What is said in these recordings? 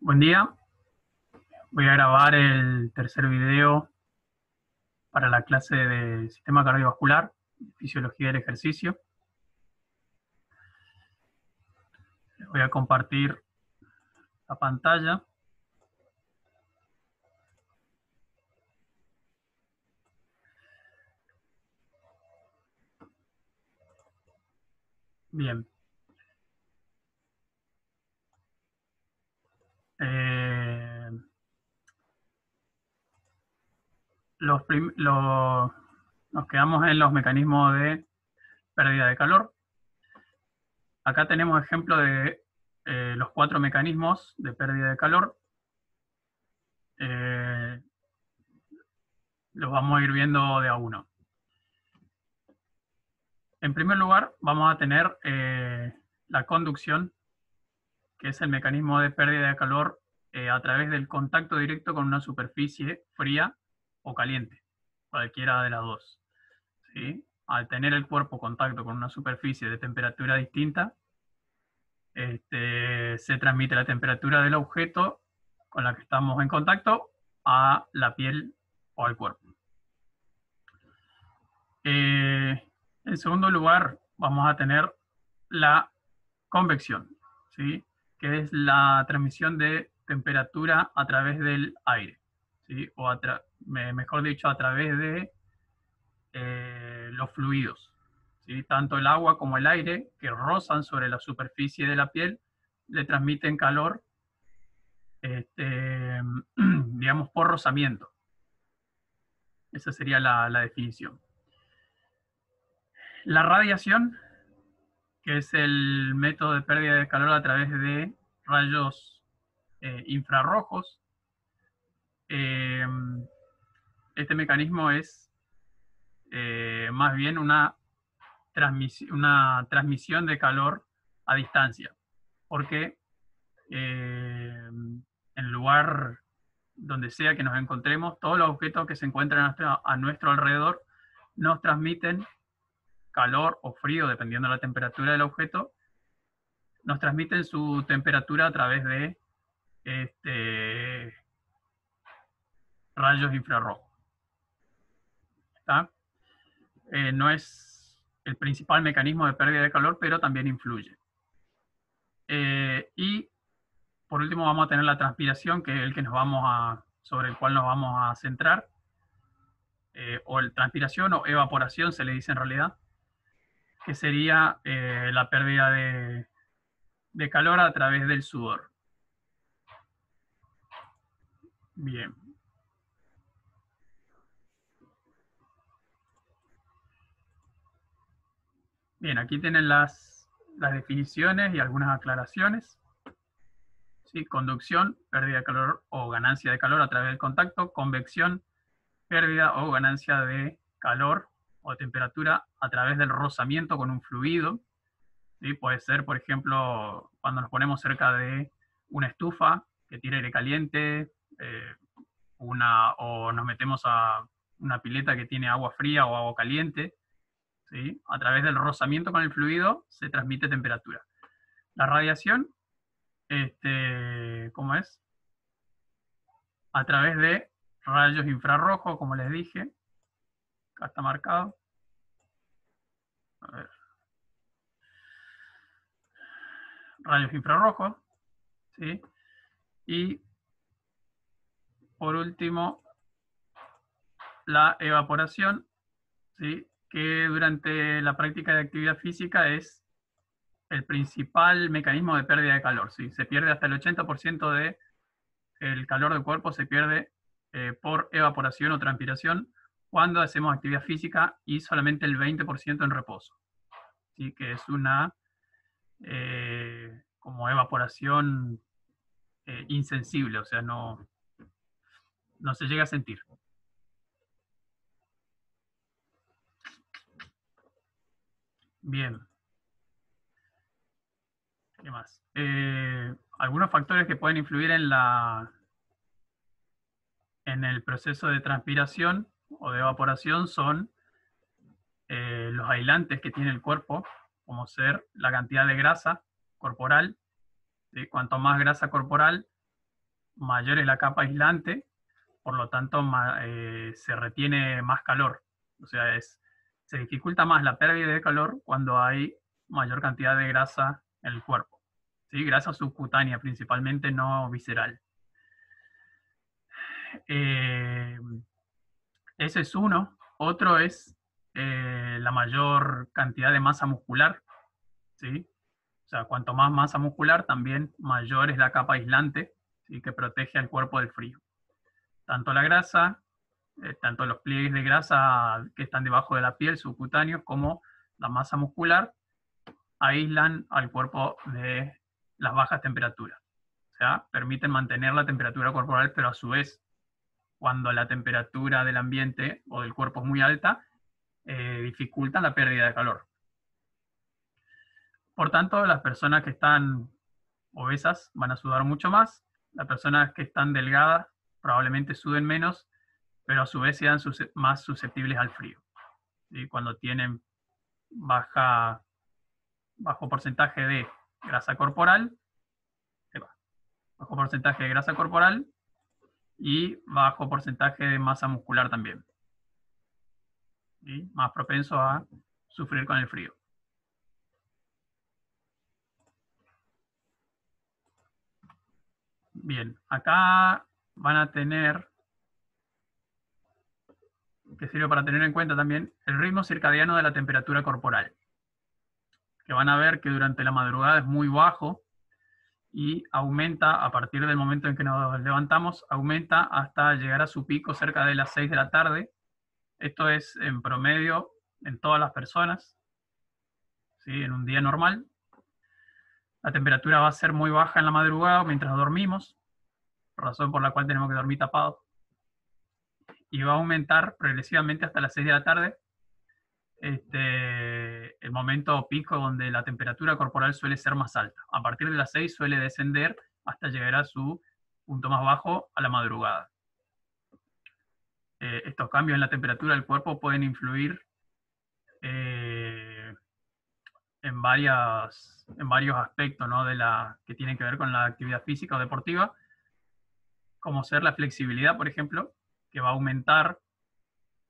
Buen día, voy a grabar el tercer video para la clase de Sistema Cardiovascular, Fisiología del Ejercicio. Les voy a compartir la pantalla. Bien. Nos quedamos en los mecanismos de pérdida de calor. Acá tenemos ejemplo de los cuatro mecanismos de pérdida de calor. Los vamos a ir viendo de a uno. En primer lugar, vamos a tener la conducción, que es el mecanismo de pérdida de calor a través del contacto directo con una superficie fría o caliente, cualquiera de las dos. ¿Sí? Al tener el cuerpo contacto con una superficie de temperatura distinta, se transmite la temperatura del objeto con la que estamos en contacto a la piel o al cuerpo. En segundo lugar, vamos a tener la convección, ¿sí?, que es la transmisión de temperatura a través del aire, ¿sí?, o mejor dicho, a través de los fluidos, ¿sí? Tanto el agua como el aire, que rozan sobre la superficie de la piel, le transmiten calor, digamos, por rozamiento. Esa sería la definición. La radiación, que es el método de pérdida de calor a través de rayos infrarrojos. Este mecanismo es más bien una transmisión de calor a distancia, porque en el lugar donde sea que nos encontremos, todos los objetos que se encuentran a nuestro alrededor nos transmiten calor o frío, dependiendo de la temperatura del objeto, nos transmiten su temperatura a través de rayos infrarrojos. ¿Está? No es el principal mecanismo de pérdida de calor, pero también influye. Y por último vamos a tener la transpiración, que es el que sobre el cual nos vamos a centrar, o el transpiración o evaporación se le dice en realidad, que sería la pérdida de calor a través del sudor. Bien. Bien, aquí tienen las definiciones y algunas aclaraciones. ¿Sí? Conducción, pérdida de calor o ganancia de calor a través del contacto. Convección, pérdida o ganancia de calor o temperatura a través del rozamiento con un fluido, ¿sí? Puede ser, por ejemplo, cuando nos ponemos cerca de una estufa que tira aire caliente, o nos metemos a una pileta que tiene agua fría o agua caliente, ¿sí? A través del rozamiento con el fluido se transmite temperatura. La radiación, ¿cómo es? A través de rayos infrarrojos, como les dije. Acá está marcado. A ver. Rayos infrarrojos, ¿sí? Y por último, la evaporación, ¿sí?, que durante la práctica de actividad física es el principal mecanismo de pérdida de calor, ¿sí? Se pierde hasta el 80% del calor del cuerpo, se pierde por evaporación o transpiración, cuando hacemos actividad física, y solamente el 20% en reposo. Así que es una como evaporación insensible, o sea, no se llega a sentir. Bien. ¿Qué más? Algunos factores que pueden influir en el proceso de transpiración o de evaporación son los aislantes que tiene el cuerpo, como ser la cantidad de grasa corporal, ¿sí? Cuanto más grasa corporal, mayor es la capa aislante, por lo tanto se retiene más calor. O sea, se dificulta más la pérdida de calor cuando hay mayor cantidad de grasa en el cuerpo. ¿Sí? Grasa subcutánea principalmente, no visceral. Ese es uno. Otro es la mayor cantidad de masa muscular. ¿Sí? O sea, cuanto más masa muscular, también mayor es la capa aislante, ¿sí? Que protege al cuerpo del frío. Tanto la grasa, tanto los pliegues de grasa que están debajo de la piel, subcutáneos, como la masa muscular, aíslan al cuerpo de las bajas temperaturas. O sea, permiten mantener la temperatura corporal, pero a su vez, cuando la temperatura del ambiente o del cuerpo es muy alta, dificultan la pérdida de calor. Por tanto, las personas que están obesas van a sudar mucho más, las personas que están delgadas probablemente suden menos, pero a su vez sean más susceptibles al frío. ¿Sí? Cuando tienen bajo porcentaje de grasa corporal, bajo porcentaje de grasa corporal y bajo porcentaje de masa muscular también. ¿Sí? Más propenso a sufrir con el frío. Bien, acá van a tener, que sirve para tener en cuenta también, el ritmo circadiano de la temperatura corporal. Que van a ver que durante la madrugada es muy bajo y aumenta a partir del momento en que nos levantamos, aumenta hasta llegar a su pico cerca de las 6 de la tarde. Esto es en promedio en todas las personas, ¿sí? En un día normal. La temperatura va a ser muy baja en la madrugada mientras dormimos, razón por la cual tenemos que dormir tapados. Y va a aumentar progresivamente hasta las 6 de la tarde, el momento pico donde la temperatura corporal suele ser más alta. A partir de las 6 suele descender hasta llegar a su punto más bajo a la madrugada. Estos cambios en la temperatura del cuerpo pueden influir en varios aspectos, ¿no? Que tienen que ver con la actividad física o deportiva, como ser la flexibilidad, por ejemplo, que va a aumentar,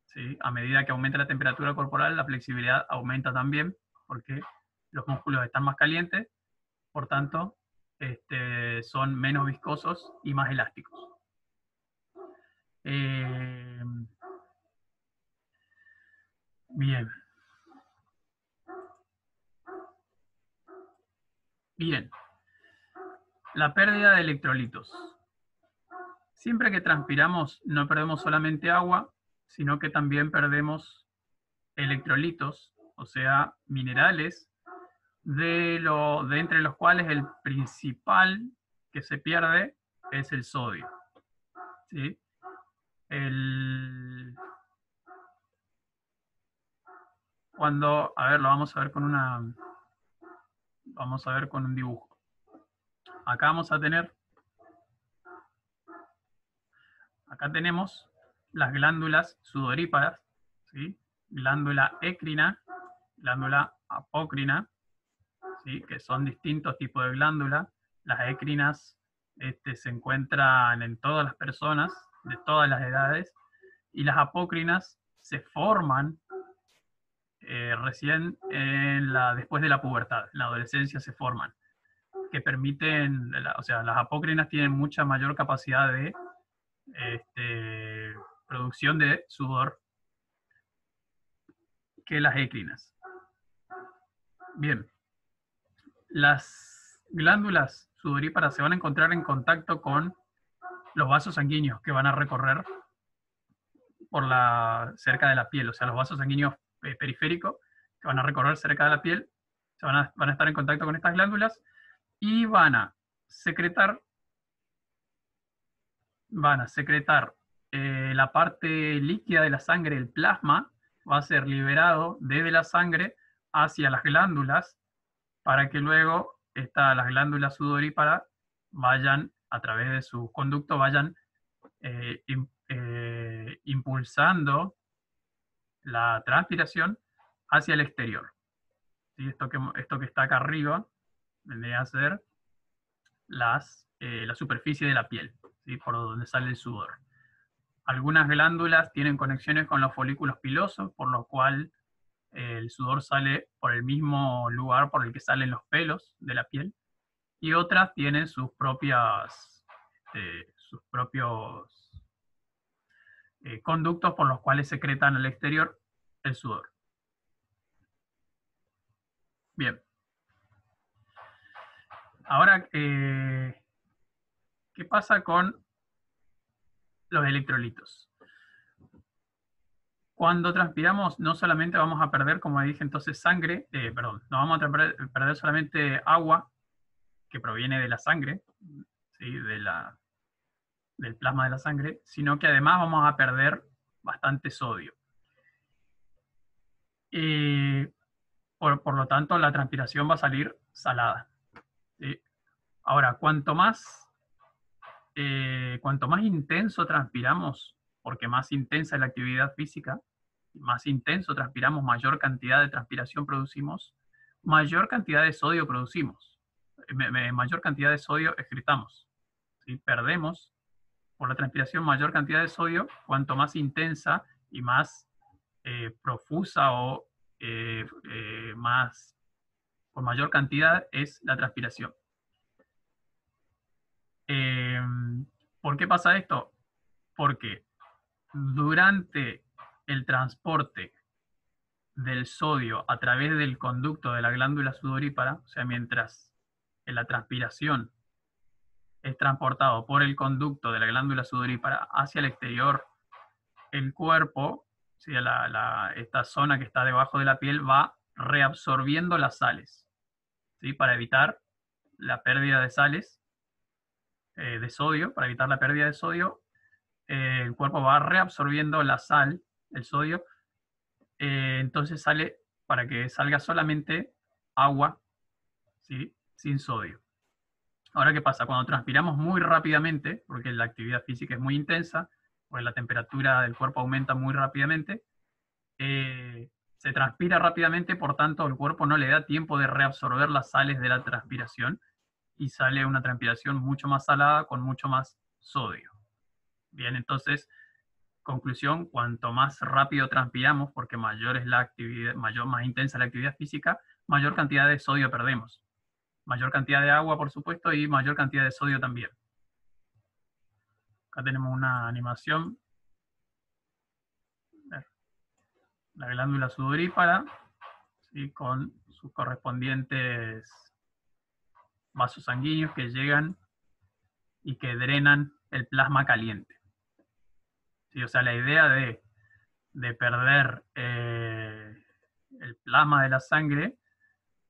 ¿sí? A medida que aumenta la temperatura corporal, la flexibilidad aumenta también, porque los músculos están más calientes, por tanto, son menos viscosos y más elásticos. Bien. Bien, la pérdida de electrolitos. Siempre que transpiramos no perdemos solamente agua, sino que también perdemos electrolitos, o sea, minerales, de entre los cuales el principal que se pierde es el sodio. ¿Sí? A ver, lo vamos a ver con una... Vamos a ver con un dibujo. Acá vamos a tener, acá tenemos las glándulas sudoríparas, ¿sí? Glándula écrina, glándula apocrina, ¿sí? Que son distintos tipos de glándulas. Las écrinas se encuentran en todas las personas, de todas las edades, y las apocrinas se forman recién después de la pubertad, en la adolescencia se forman, que permiten, o sea, las apocrinas tienen mucha mayor capacidad de producción de sudor que las écrinas. Bien, las glándulas sudoríparas se van a encontrar en contacto con los vasos sanguíneos que van a recorrer por cerca de la piel, o sea, los vasos sanguíneos periférico, que van a recorrer cerca de la piel, van a estar en contacto con estas glándulas y van a secretar la parte líquida de la sangre, el plasma, va a ser liberado desde la sangre hacia las glándulas para que luego las glándulas sudoríparas vayan, a través de sus conductos, vayan impulsando la transpiración hacia el exterior. ¿Sí? Esto que está acá arriba vendría a ser la superficie de la piel. ¿sí? Por donde sale el sudor. Algunas glándulas tienen conexiones con los folículos pilosos, por lo cual el sudor sale por el mismo lugar por el que salen los pelos de la piel, y otras tienen sus propias, sus propios conductos por los cuales secretan al exterior el sudor. Bien. Ahora, ¿qué pasa con los electrolitos? Cuando transpiramos no solamente vamos a perder, como dije entonces, sangre, no vamos a perder solamente agua que proviene de la sangre, ¿sí? Del plasma de la sangre, sino que además vamos a perder bastante sodio. Por lo tanto, la transpiración va a salir salada. ¿Sí? Ahora, cuanto más intenso transpiramos, porque más intensa es la actividad física, más intenso transpiramos, mayor cantidad de transpiración producimos, mayor cantidad de sodio producimos, mayor cantidad de sodio excretamos. ¿Sí? Perdemos por la transpiración mayor cantidad de sodio, cuanto más intensa y más profusa o con mayor cantidad es la transpiración. ¿Por qué pasa esto? Porque durante el transporte del sodio a través del conducto de la glándula sudorípara, o sea, mientras la transpiración es transportado por el conducto de la glándula sudorípara hacia el exterior, el cuerpo, o sea, esta zona que está debajo de la piel va reabsorbiendo las sales. ¿Sí? Para evitar la pérdida de sales, de sodio, para evitar la pérdida de sodio, el cuerpo va reabsorbiendo la sal, el sodio, entonces sale, para que salga solamente agua, ¿sí? Sin sodio. Ahora, ¿qué pasa? Cuando transpiramos muy rápidamente, porque la actividad física es muy intensa, porque la temperatura del cuerpo aumenta muy rápidamente, se transpira rápidamente, por tanto el cuerpo no le da tiempo de reabsorber las sales de la transpiración y sale una transpiración mucho más salada con mucho más sodio. Bien, entonces, conclusión, cuanto más rápido transpiramos, porque mayor es la actividad, más intensa la actividad física, mayor cantidad de sodio perdemos. Mayor cantidad de agua, por supuesto, y mayor cantidad de sodio también. Acá tenemos una animación. La glándula sudorípara, ¿sí? Con sus correspondientes vasos sanguíneos que llegan y que drenan el plasma caliente. ¿Sí? O sea, la idea de perder el plasma de la sangre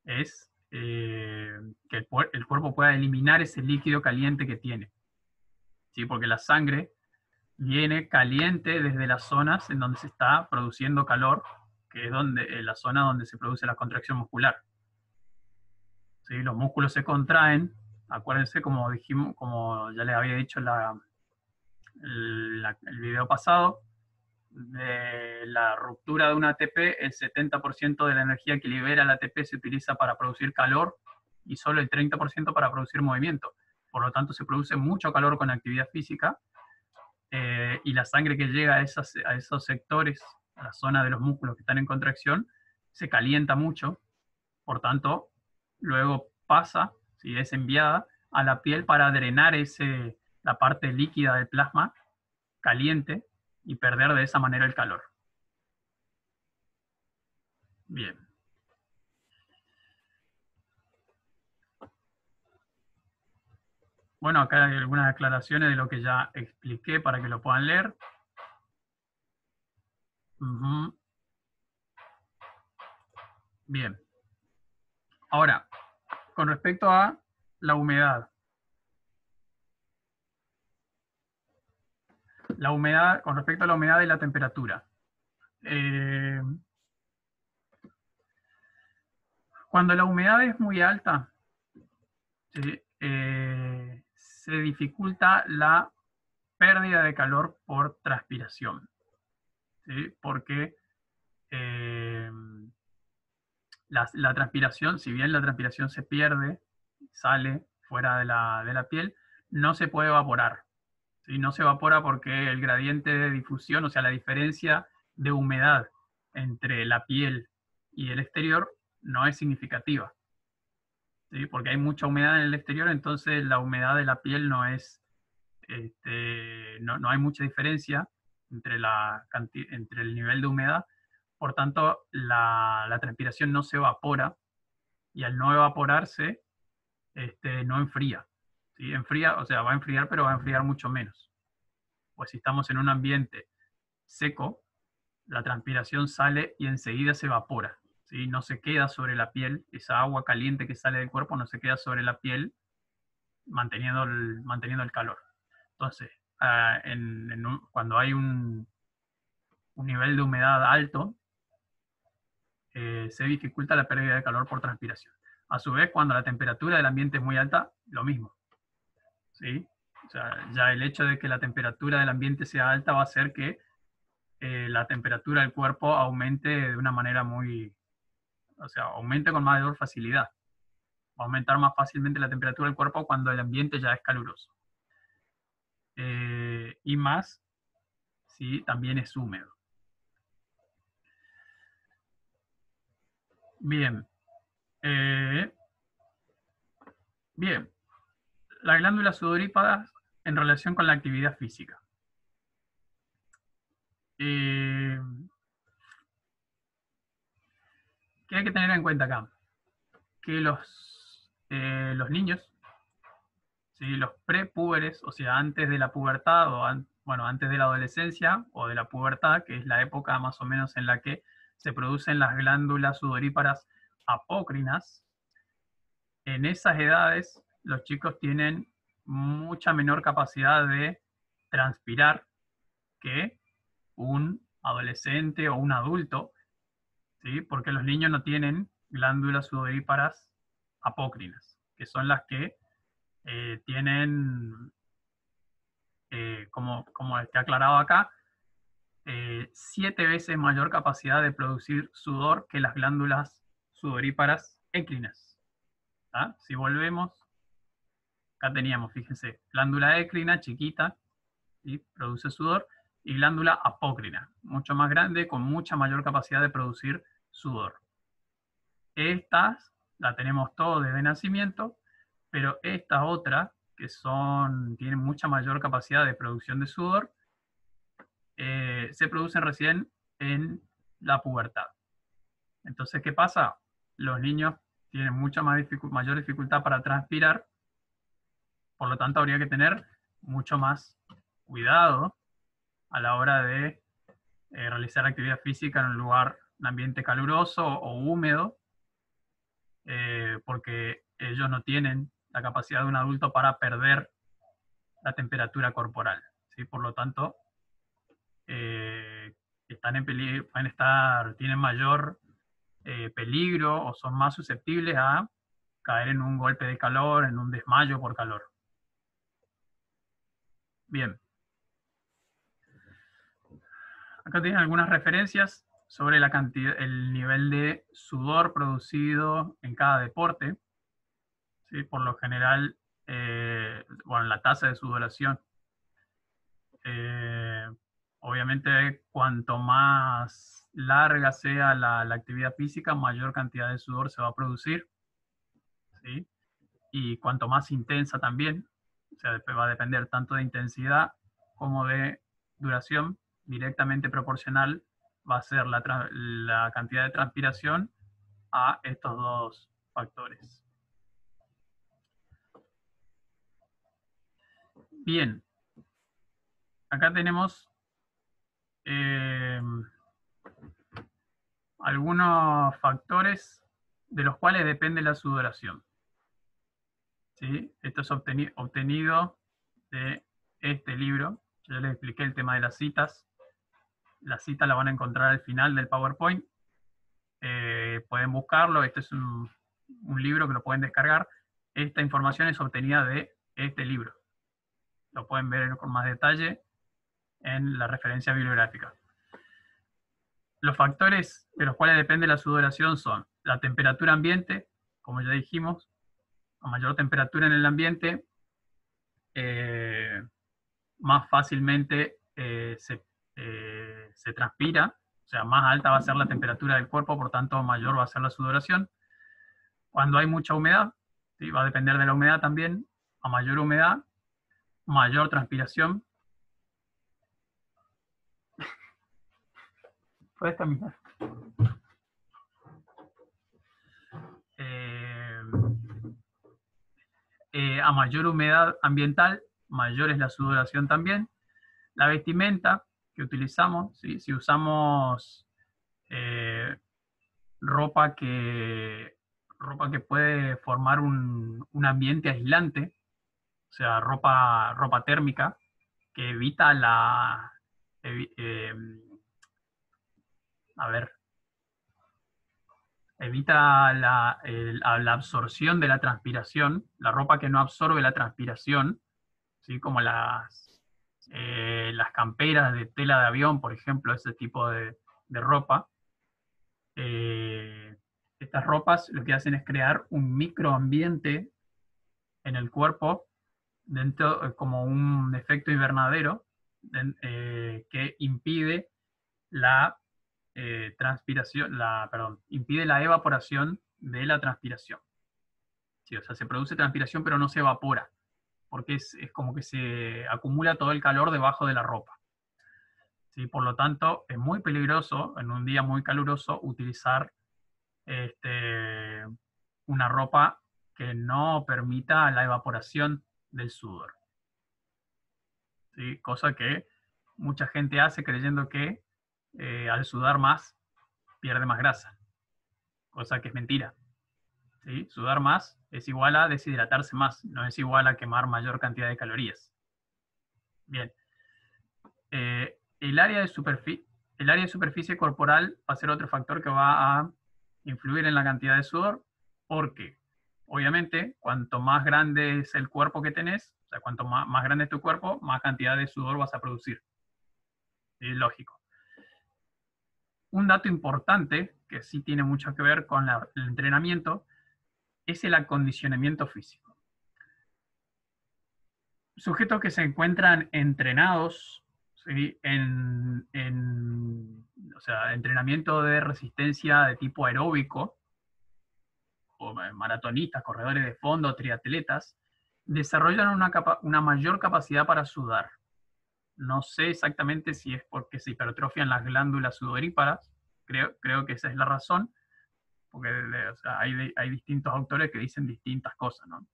es que el cuerpo pueda eliminar ese líquido caliente que tiene. ¿Sí? Porque la sangre viene caliente desde las zonas en donde se está produciendo calor, que es la zona donde se produce la contracción muscular. ¿Sí? Los músculos se contraen, acuérdense, como dijimos, como ya les había dicho el video pasado, de la ruptura de un ATP, el 70% de la energía que libera el ATP se utiliza para producir calor y solo el 30% para producir movimiento. Por lo tanto, se produce mucho calor con actividad física, y la sangre que llega a esos sectores, a la zona de los músculos que están en contracción, se calienta mucho, por tanto, luego pasa, ¿sí? Es enviada a la piel para drenar la parte líquida del plasma caliente y perder de esa manera el calor. Bien. Bueno, acá hay algunas aclaraciones de lo que ya expliqué para que lo puedan leer. Bien. Ahora, con respecto a la humedad. La humedad, con respecto a la humedad y la temperatura. Cuando la humedad es muy alta, ¿sí? Se dificulta la pérdida de calor por transpiración, ¿sí? Porque la transpiración, si bien la transpiración se pierde, sale fuera de la piel, no se puede evaporar, ¿sí? No se evapora porque el gradiente de difusión, o sea, la diferencia de humedad entre la piel y el exterior no es significativa, ¿sí? Porque hay mucha humedad en el exterior, entonces la humedad de la piel no es, no hay mucha diferencia entre, entre el nivel de humedad, por tanto la transpiración no se evapora, y al no evaporarse no enfría, ¿sí? Enfría, o sea, va a enfriar, pero va a enfriar mucho menos. Pues si estamos en un ambiente seco, la transpiración sale y enseguida se evapora, ¿sí? No se queda sobre la piel, esa agua caliente que sale del cuerpo no se queda sobre la piel manteniendo el calor. Entonces, cuando hay un nivel de humedad alto, se dificulta la pérdida de calor por transpiración. A su vez, cuando la temperatura del ambiente es muy alta, lo mismo, ¿sí? O sea, ya el hecho de que la temperatura del ambiente sea alta va a hacer que la temperatura del cuerpo aumente de una manera muy... O sea, aumente con mayor facilidad. Va a aumentar más fácilmente la temperatura del cuerpo cuando el ambiente ya es caluroso. Y más, si también es húmedo. Bien. Bien. Las glándulas sudoríparas en relación con la actividad física. ¿Qué hay que tener en cuenta acá? Que los niños, ¿sí? Los prepúberes, o sea, antes de la pubertad, o antes de la adolescencia o de la pubertad, que es la época más o menos en la que se producen las glándulas sudoríparas apócrinas, en esas edades los chicos tienen mucha menor capacidad de transpirar que un adolescente o un adulto, ¿sí? Porque los niños no tienen glándulas sudoríparas apócrinas, que son las que tienen, como está aclarado acá, 7 veces mayor capacidad de producir sudor que las glándulas sudoríparas écrinas. ¿Ah? Si volvemos, acá teníamos, fíjense, glándula écrina chiquita, ¿sí? Produce sudor, y glándula apócrina, mucho más grande, con mucha mayor capacidad de producir sudor. Estas la tenemos todos desde nacimiento, pero estas otras, que tienen mucha mayor capacidad de producción de sudor, se producen recién en la pubertad. Entonces, ¿qué pasa? Los niños tienen mucha más mayor dificultad para transpirar, por lo tanto habría que tener mucho más cuidado a la hora de realizar actividad física en un ambiente caluroso o húmedo, porque ellos no tienen la capacidad de un adulto para perder la temperatura corporal, ¿sí? Por lo tanto, están en peligro, tienen mayor peligro, o son más susceptibles a caer en un golpe de calor, en un desmayo por calor. Bien. Acá tienen algunas referencias sobre el nivel de sudor producido en cada deporte, ¿sí? Por lo general, bueno, la tasa de sudoración. Obviamente, cuanto más larga sea la actividad física, mayor cantidad de sudor se va a producir, ¿sí? Y cuanto más intensa también, o sea, va a depender tanto de intensidad como de duración. Directamente proporcional va a ser la cantidad de transpiración a estos dos factores. Bien, acá tenemos algunos factores de los cuales depende la sudoración, ¿sí? Esto es obtenido de este libro. Yo ya les expliqué el tema de las citas. La cita la van a encontrar al final del PowerPoint. Pueden buscarlo. Este es un libro que lo pueden descargar. Esta información es obtenida de este libro. Lo pueden ver con más detalle en la referencia bibliográfica. Los factores de los cuales depende la sudoración son la temperatura ambiente, como ya dijimos, a mayor temperatura en el ambiente, más fácilmente se transpira, o sea, más alta va a ser la temperatura del cuerpo, por tanto mayor va a ser la sudoración. Cuando hay mucha humedad, ¿sí? Va a depender de la humedad también, a mayor humedad, mayor transpiración. Puedes caminar. A mayor humedad ambiental, mayor es la sudoración también. La vestimenta que utilizamos, ¿sí? Si usamos ropa que puede formar un ambiente aislante, o sea, ropa térmica, que evita la... evita la absorción de la transpiración, la ropa que no absorbe la transpiración, ¿sí? Como las camperas de tela de avión, por ejemplo, ese tipo de ropa. Estas ropas lo que hacen es crear un microambiente en el cuerpo, dentro, como un efecto invernadero, que impide la... impide la evaporación de la transpiración. Sí, o sea, se produce transpiración pero no se evapora, porque es como que se acumula todo el calor debajo de la ropa. Sí, por lo tanto, es muy peligroso en un día muy caluroso utilizar una ropa que no permita la evaporación del sudor. Sí, cosa que mucha gente hace creyendo que al sudar más, pierde más grasa. Cosa que es mentira. ¿Sí? Sudar más es igual a deshidratarse más, no es igual a quemar mayor cantidad de calorías. Bien. El área de superficie corporal va a ser otro factor que va a influir en la cantidad de sudor, porque, obviamente, cuanto más grande es el cuerpo que tenés, o sea, cuanto más grande es tu cuerpo, más cantidad de sudor vas a producir. Es lógico. Un dato importante, que sí tiene mucho que ver con el entrenamiento, es el acondicionamiento físico. Sujetos que se encuentran entrenados, ¿sí? O sea, entrenamiento de resistencia de tipo aeróbico, o maratonistas, corredores de fondo, triatletas, desarrollan una mayor capacidad para sudar. No sé exactamente si es porque se hipertrofian las glándulas sudoríparas, creo que esa es la razón, porque o sea, hay distintos autores que dicen distintas cosas, ¿no?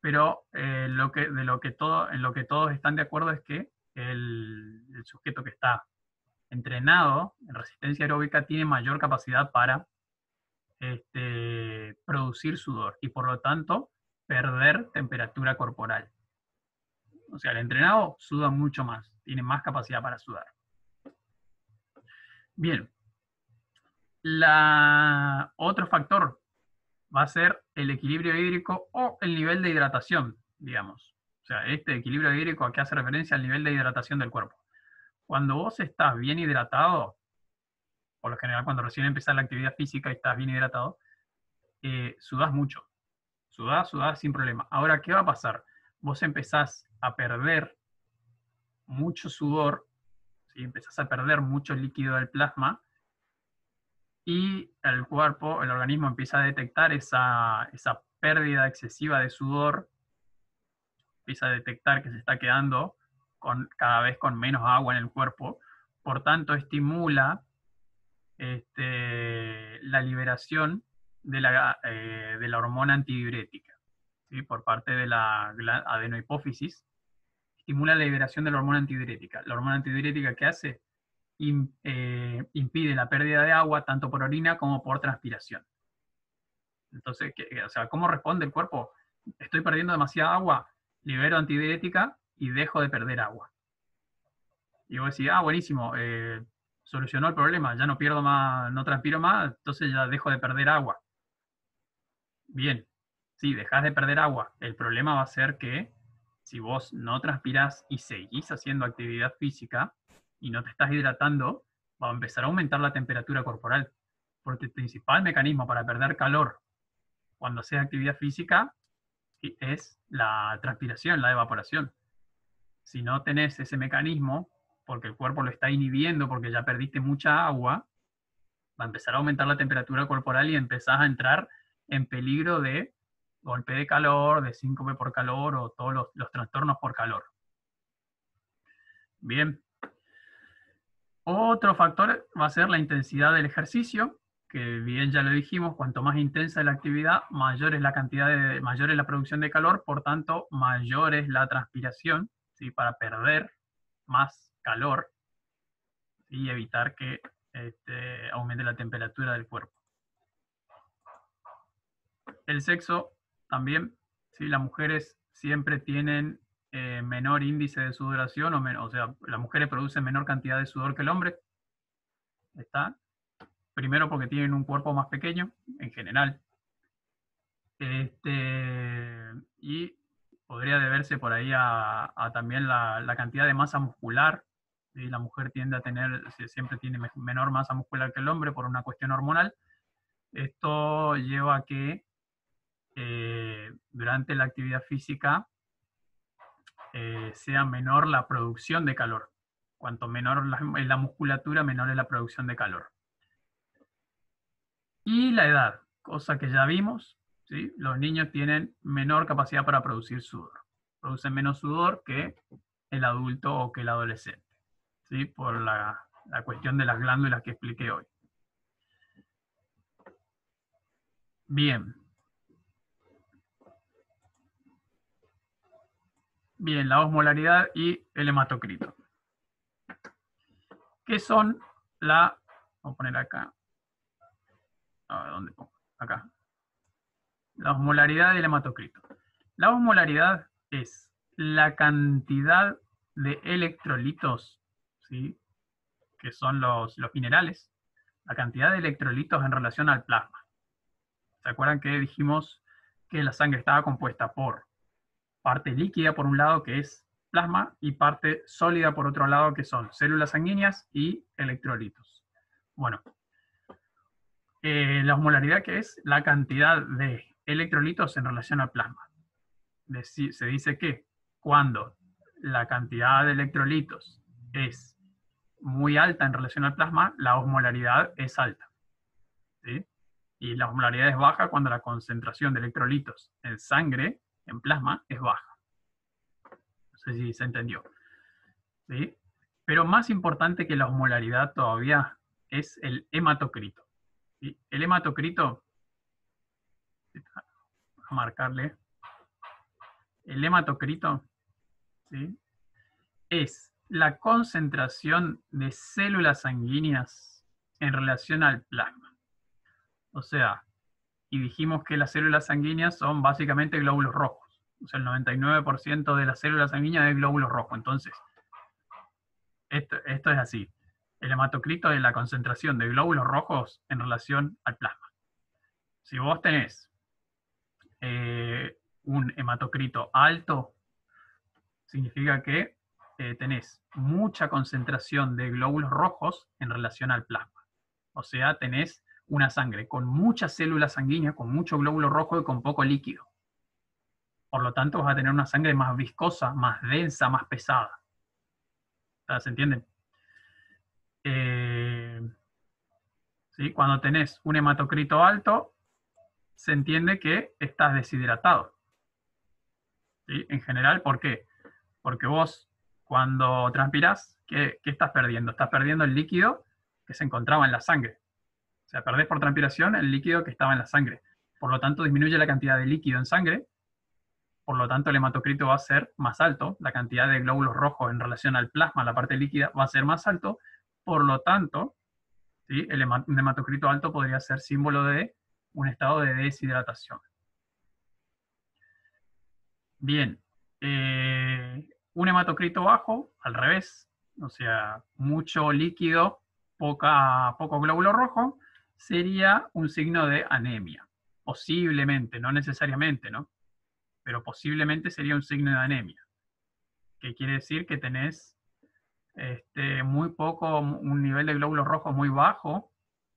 Pero en lo que todos están de acuerdo es que el sujeto que está entrenado en resistencia aeróbica tiene mayor capacidad para producir sudor y por lo tanto perder temperatura corporal. O sea, el entrenado suda mucho más, tiene más capacidad para sudar. Bien. Otro factor va a ser el equilibrio hídrico o el nivel de hidratación, digamos. O sea, este equilibrio hídrico aquí hace referencia al nivel de hidratación del cuerpo. Cuando vos estás bien hidratado, por lo general cuando recién empezás la actividad física y estás bien hidratado, sudás mucho. Sudás sin problema. Ahora, ¿qué va a pasar? Vos empezás a perder mucho sudor, ¿sí? Empezás a perder mucho líquido del plasma y el cuerpo, el organismo empieza a detectar esa pérdida excesiva de sudor, empieza a detectar que se está quedando cada vez con menos agua en el cuerpo, por tanto estimula la liberación de la hormona antidiurética. ¿Sí? Por parte de la adenohipófisis, estimula la liberación de la hormona antidiurética. La hormona antidiurética, ¿qué hace? Impide la pérdida de agua tanto por orina como por transpiración. Entonces, o sea, ¿cómo responde el cuerpo? Estoy perdiendo demasiada agua, libero antidiurética y dejo de perder agua. Y vos decís, ah, buenísimo, solucionó el problema, ya no pierdo más, no transpiro más, entonces ya dejo de perder agua. Bien. Si dejás de perder agua, el problema va a ser que si vos no transpirás y seguís haciendo actividad física y no te estás hidratando, va a empezar a aumentar la temperatura corporal. Porque el principal mecanismo para perder calor cuando haces actividad física es la transpiración, la evaporación. si no tenés ese mecanismo, porque el cuerpo lo está inhibiendo, porque ya perdiste mucha agua, va a empezar a aumentar la temperatura corporal y empezás a entrar en peligro de golpe de calor, de síncope por calor o todos los trastornos por calor. Bien. Otro factor va a ser la intensidad del ejercicio, que bien ya lo dijimos, cuanto más intensa es la actividad, mayor es la cantidad de, mayor es la producción de calor, por tanto, mayor es la transpiración, ¿sí? Para perder más calor y evitar que aumente la temperatura del cuerpo. El sexo también, ¿sí? Las mujeres siempre tienen menor índice de sudoración, o sea, las mujeres producen menor cantidad de sudor que el hombre. ¿Está? Primero porque tienen un cuerpo más pequeño, en general. Y podría deberse por ahí a también la cantidad de masa muscular. ¿Sí? La mujer tiende a tener, siempre tiene menor masa muscular que el hombre por una cuestión hormonal. Esto lleva a que durante la actividad física sea menor la producción de calor. Cuanto menor es la musculatura, menor es la producción de calor. Y la edad, cosa que ya vimos, ¿sí? Los niños tienen menor capacidad para producir sudor. Producen menos sudor que el adulto o que el adolescente, ¿sí? Por la cuestión de las glándulas que expliqué hoy. Bien. Bien, la osmolaridad y el hematocrito. ¿Qué son la... Voy a poner acá. A ver, ¿dónde pongo? Acá. La osmolaridad y el hematocrito. La osmolaridad es la cantidad de electrolitos, ¿sí? Que son los minerales. La cantidad de electrolitos en relación al plasma. ¿Se acuerdan que dijimos que la sangre estaba compuesta por parte líquida por un lado, que es plasma, y parte sólida por otro lado, que son células sanguíneas y electrolitos? Bueno, la osmolaridad, que es la cantidad de electrolitos en relación al plasma. Se dice que cuando la cantidad de electrolitos es muy alta en relación al plasma, la osmolaridad es alta, ¿sí? Y la osmolaridad es baja cuando la concentración de electrolitos en sangre, en plasma, es baja. No sé si se entendió. ¿Sí? Pero más importante que la osmolaridad todavía es el hematocrito. ¿Sí? El hematocrito, voy a marcarle, el hematocrito, ¿sí? Es la concentración de células sanguíneas en relación al plasma. O sea, y dijimos que las células sanguíneas son básicamente glóbulos rojos. O sea, el 99% de las células sanguíneas es glóbulos rojos. Entonces, esto es así. El hematocrito es la concentración de glóbulos rojos en relación al plasma. Si vos tenés un hematocrito alto, significa que tenés mucha concentración de glóbulos rojos en relación al plasma. O sea, tenés una sangre con muchas células sanguíneas, con mucho glóbulo rojo y con poco líquido. Por lo tanto, vas a tener una sangre más viscosa, más densa, más pesada. ¿Se entienden? ¿Sí? Cuando tenés un hematocrito alto, se entiende que estás deshidratado. ¿Sí? En general, ¿por qué? Porque vos, cuando transpirás, ¿qué estás perdiendo? Estás perdiendo el líquido que se encontraba en la sangre. O sea, perdés por transpiración el líquido que estaba en la sangre. Por lo tanto, disminuye la cantidad de líquido en sangre. Por lo tanto, el hematocrito va a ser más alto. La cantidad de glóbulos rojos en relación al plasma, la parte líquida, va a ser más alto. Por lo tanto, ¿sí? El hematocrito alto podría ser símbolo de un estado de deshidratación. Bien. Un hematocrito bajo, al revés. O sea, mucho líquido, poco glóbulo rojo, sería un signo de anemia. Posiblemente, no necesariamente, ¿no? Pero posiblemente sería un signo de anemia. Que quiere decir que tenés muy poco, un nivel de glóbulos rojos muy bajo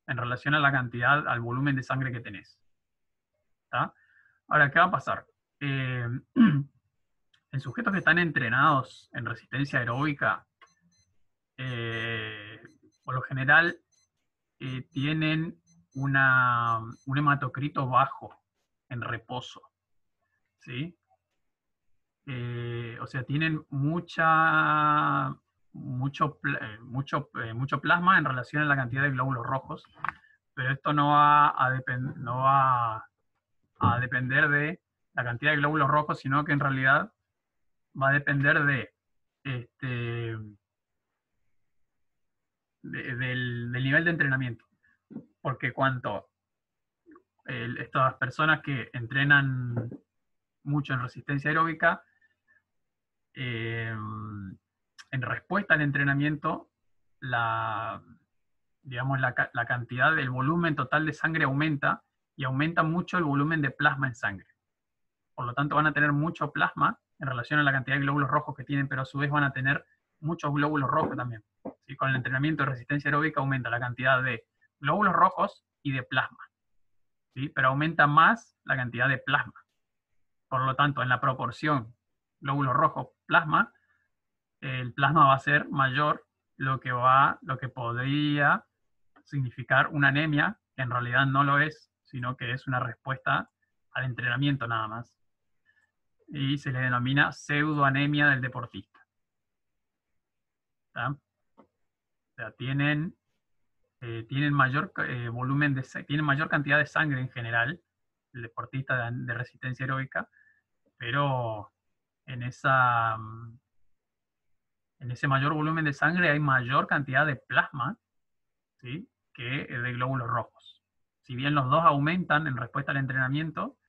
en relación a la cantidad, al volumen de sangre que tenés. ¿Está? Ahora, ¿qué va a pasar? En sujetos que están entrenados en resistencia aeróbica, por lo general tienen un hematocrito bajo en reposo, ¿sí? O sea, tienen mucho plasma en relación a la cantidad de glóbulos rojos, pero esto no va a, depender de la cantidad de glóbulos rojos, sino que en realidad va a depender de, del nivel de entrenamiento. Porque estas personas que entrenan mucho en resistencia aeróbica, en respuesta al entrenamiento, la cantidad, el volumen total de sangre aumenta, y aumenta mucho el volumen de plasma en sangre. Por lo tanto van a tener mucho plasma en relación a la cantidad de glóbulos rojos que tienen, pero a su vez van a tener muchos glóbulos rojos también. ¿Sí? Con el entrenamiento de resistencia aeróbica aumenta la cantidad de glóbulos rojos y de plasma. ¿Sí? Pero aumenta más la cantidad de plasma. Por lo tanto, en la proporción glóbulos rojos plasma, el plasma va a ser mayor, lo que podría significar una anemia, que en realidad no lo es, sino que es una respuesta al entrenamiento nada más. Y se le denomina pseudoanemia del deportista. ¿Está? O sea, tienen mayor cantidad de sangre en general, el deportista de resistencia aeróbica, pero en ese mayor volumen de sangre hay mayor cantidad de plasma, ¿sí?, que de glóbulos rojos. Si bien los dos aumentan en respuesta al entrenamiento,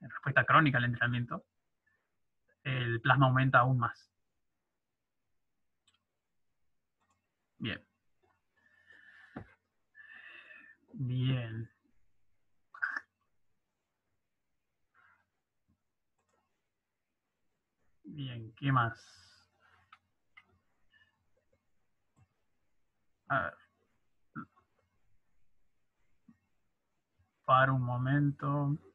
en respuesta crónica al entrenamiento, el plasma aumenta aún más. Bien. Bien. Bien, ¿qué más? A ver. Para un momento.